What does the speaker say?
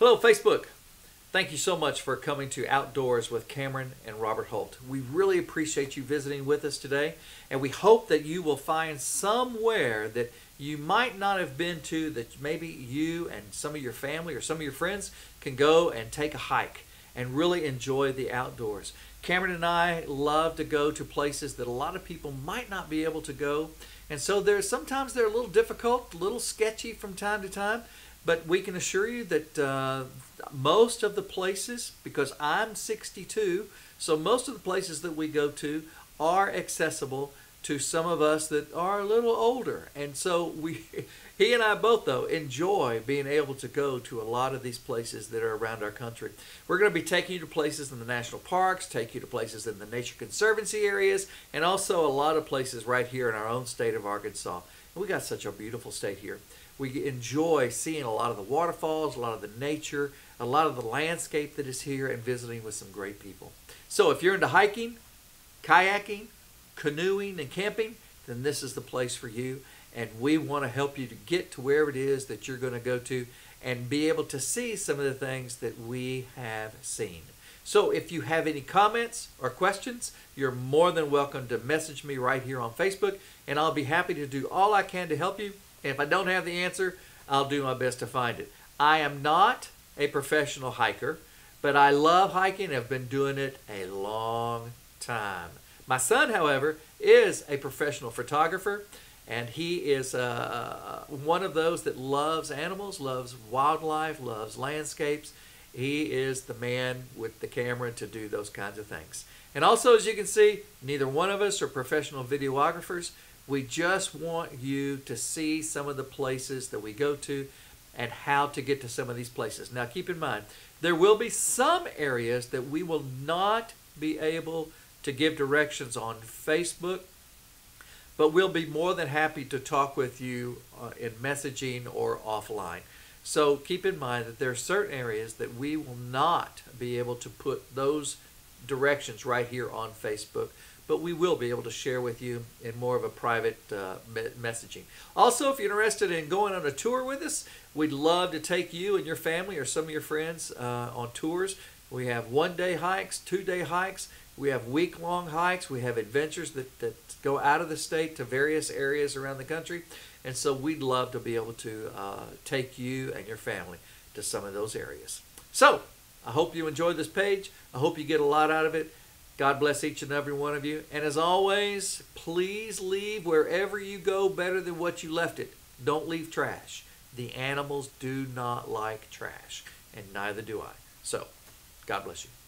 Hello, Facebook. Thank you so much for coming to Outdoors with Cameron and Robert Holt. We really appreciate you visiting with us today, and we hope that you will find somewhere that you might not have been to that maybe you and some of your family or some of your friends can go and take a hike and really enjoy the outdoors. Cameron and I love to go to places that a lot of people might not be able to go, and so sometimes they're a little difficult, a little sketchy from time to time, but we can assure you that most of the places, because I'm 62, so most of the places that we go to are accessible to some of us that are a little older. And so he and I both, though, enjoy being able to go to a lot of these places that are around our country. We're going to be taking you to places in the national parks, take you to places in the Nature Conservancy areas, and also a lot of places right here in our own state of Arkansas. And we got such a beautiful state here. We enjoy seeing a lot of the waterfalls, a lot of the nature, a lot of the landscape that is here, and visiting with some great people. So if you're into hiking, kayaking, canoeing, and camping, then this is the place for you. And we want to help you to get to wherever it is that you're going to go to and be able to see some of the things that we have seen. So if you have any comments or questions, you're more than welcome to message me right here on Facebook, and I'll be happy to do all I can to help you. And if I don't have the answer, I'll do my best to find it. I am not a professional hiker, but I love hiking. I've been doing it a long time. My son, however, is a professional photographer, and he is one of those that loves animals, loves wildlife, loves landscapes. He is the man with the camera to do those kinds of things. And also, as you can see, neither one of us are professional videographers. We just want you to see some of the places that we go to and how to get to some of these places. Now, keep in mind, there will be some areas that we will not be able to give directions on Facebook, but we'll be more than happy to talk with you in messaging or offline. So keep in mind that there are certain areas that we will not be able to put those directions right here on Facebook, but we will be able to share with you in more of a private messaging. Also, if you're interested in going on a tour with us, we'd love to take you and your family or some of your friends on tours. We have one-day hikes, two-day hikes, we have week-long hikes, we have adventures that go out of the state to various areas around the country, and so we'd love to be able to take you and your family to some of those areas. So, I hope you enjoyed this page. I hope you get a lot out of it. God bless each and every one of you. And as always, please leave wherever you go better than what you left it. Don't leave trash. The animals do not like trash, and neither do I. So, God bless you.